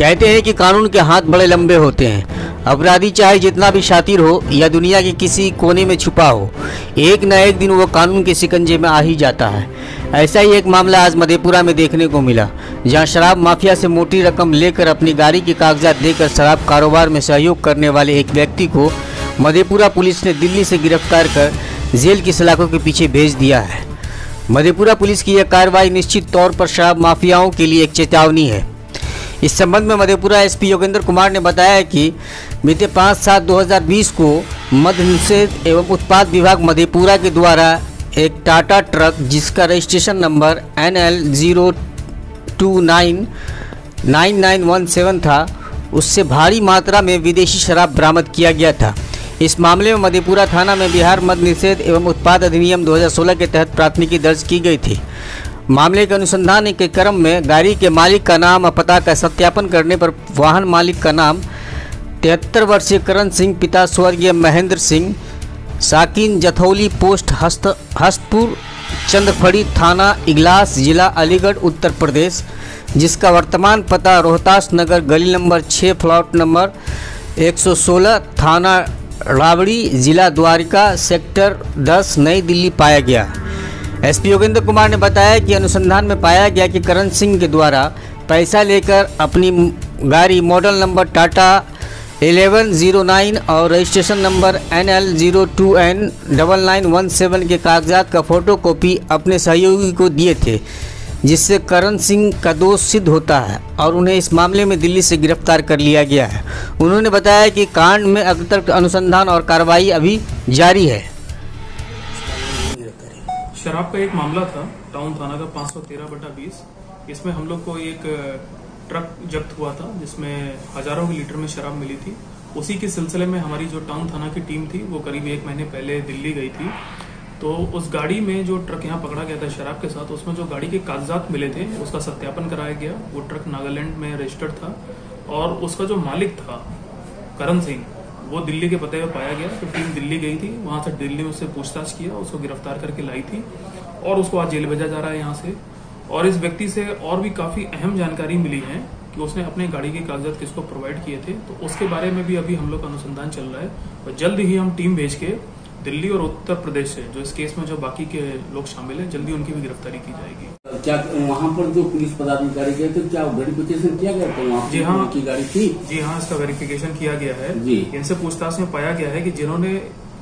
कहते हैं कि कानून के हाथ बड़े लंबे होते हैं। अपराधी चाहे जितना भी शातिर हो या दुनिया के किसी कोने में छुपा हो, एक न एक दिन वो कानून के शिकंजे में आ ही जाता है। ऐसा ही एक मामला आज मधेपुरा में देखने को मिला, जहां शराब माफिया से मोटी रकम लेकर अपनी गाड़ी के कागजात देकर शराब कारोबार में सहयोग करने वाले एक व्यक्ति को मधेपुरा पुलिस ने दिल्ली से गिरफ्तार कर जेल की सलाखों के पीछे भेज दिया है। मधेपुरा पुलिस की यह कार्रवाई निश्चित तौर पर शराब माफियाओं के लिए एक चेतावनी है। इस संबंध में मधेपुरा एसपी योगेंद्र कुमार ने बताया कि बीते 5/7/2020 को मध्य निषेध एवं उत्पाद विभाग मधेपुरा के द्वारा एक टाटा ट्रक, जिसका रजिस्ट्रेशन नंबर NL 0299917 था, उससे भारी मात्रा में विदेशी शराब बरामद किया गया था। इस मामले में मधेपुरा थाना में बिहार मध्य निषेध एवं उत्पाद अधिनियम 2016 के तहत प्राथमिकी दर्ज की गई थी। मामले के अनुसंधान के क्रम में गाड़ी के मालिक का नाम और पता का सत्यापन करने पर वाहन मालिक का नाम 73 वर्षीय करण सिंह, पिता स्वर्गीय महेंद्र सिंह, साकिन जथौली, पोस्ट हस्तपुर, चंदफड़ी, थाना इगलास, जिला अलीगढ़, उत्तर प्रदेश, जिसका वर्तमान पता रोहतास नगर, गली नंबर 6, फ्लॉट नंबर 116, थाना राबड़ी, जिला द्वारिका, सेक्टर 10, नई दिल्ली पाया गया। एसपी योगेंद्र कुमार ने बताया कि अनुसंधान में पाया गया कि करण सिंह के द्वारा पैसा लेकर अपनी गाड़ी मॉडल नंबर टाटा 1109 और रजिस्ट्रेशन नंबर NL 0299917 के कागजात का फोटोकॉपी अपने सहयोगी को दिए थे, जिससे करण सिंह का दोष सिद्ध होता है और उन्हें इस मामले में दिल्ली से गिरफ्तार कर लिया गया है। उन्होंने बताया कि कांड में अब तक अनुसंधान और कार्रवाई अभी जारी है। शराब का एक मामला था टाउन थाना का 513/20। इसमें हम लोग को एक ट्रक जब्त हुआ था जिसमें हजारों के लीटर में शराब मिली थी। उसी के सिलसिले में हमारी जो टाउन थाना की टीम थी वो करीब 1 महीने पहले दिल्ली गई थी। तो उस गाड़ी में जो ट्रक यहाँ पकड़ा गया था शराब के साथ, उसमें जो गाड़ी के कागजात मिले थे उसका सत्यापन कराया गया। वो ट्रक नागालैंड में रजिस्टर्ड था और उसका जो मालिक था करण सिंह, वो दिल्ली के पते पर पाया गया। तो टीम दिल्ली गई थी, वहाँ से दिल्ली में उससे पूछताछ किया, उसको गिरफ्तार करके लाई थी और उसको आज जेल भेजा जा रहा है यहाँ से। और इस व्यक्ति से और भी काफ़ी अहम जानकारी मिली है कि उसने अपने गाड़ी के कागजात किसको प्रोवाइड किए थे। तो उसके बारे में भी अभी हम लोग का अनुसंधान चल रहा है और जल्द ही हम टीम भेज के दिल्ली और उत्तर प्रदेश से जो इस केस में जो बाकी के लोग शामिल हैं, जल्दी उनकी भी गिरफ्तारी की जाएगी। क्या वहाँ पर जो पुलिस पदाधिकारी गए थे, क्या वेरिफिकेशन किया गया था वहाँ? जी हाँ, की गाड़ी थी। जी हाँ, इसका वेरिफिकेशन किया गया है। इनसे पूछताछ में पाया गया है कि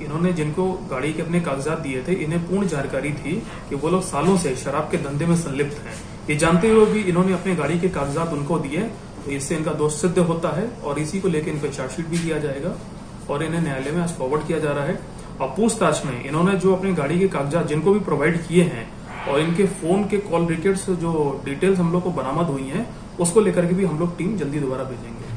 इन्होंने जिनको गाड़ी के अपने कागजात दिए थे, इन्हें पूर्ण जानकारी थी कि वो लोग सालों से शराब के धंधे में संलिप्त हैं। ये जानते हुए भी इन्होंने अपने गाड़ी के कागजात उनको दिए, तो इससे इनका दोष सिद्ध होता है और इसी को लेकर इनका चार्जशीट भी किया जाएगा और इन्हें न्यायालय में आज फॉरवर्ड किया जा रहा है। और पूछताछ में इन्होंने जो अपने गाड़ी के कागजात जिनको भी प्रोवाइड किए हैं और इनके फोन के कॉल रिकॉर्ड्स जो डिटेल्स हम लोग को बरामद हुई है, उसको लेकर के भी हम लोग टीम जल्दी दोबारा भेजेंगे।